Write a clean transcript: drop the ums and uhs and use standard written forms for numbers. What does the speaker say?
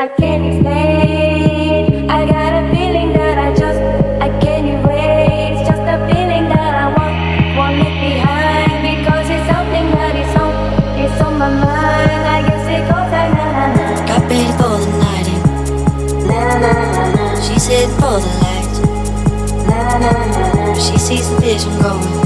I can't explain, I got a feeling that I can't erase. Just a feeling that I won't leave behind, because it's something that is on my mind. I guess it goes like na-na-na. Got ready for the night in, na-na-na-na. She's hidden for the light, na-na-na-na. She sees the vision going.